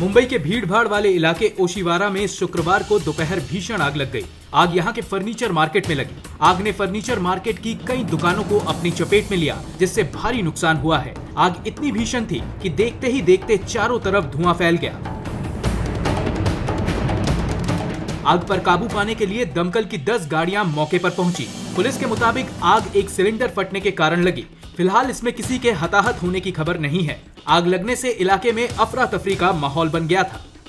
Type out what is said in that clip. मुंबई के भीड़भाड़ वाले इलाके ओशिवारा में शुक्रवार को दोपहर भीषण आग लग गई। आग यहां के फर्नीचर मार्केट में लगी। आग ने फर्नीचर मार्केट की कई दुकानों को अपनी चपेट में लिया, जिससे भारी नुकसान हुआ है। आग इतनी भीषण थी कि देखते ही देखते चारों तरफ धुआं फैल गया। आग पर काबू पाने के लिए दमकल की 10 गाड़ियां मौके पर पहुंची। पुलिस के मुताबिक आग एक सिलेंडर फटने के कारण लगी। फिलहाल इसमें किसी के हताहत होने की खबर नहीं है। आग लगने से इलाके में अफरा तफरी का माहौल बन गया था।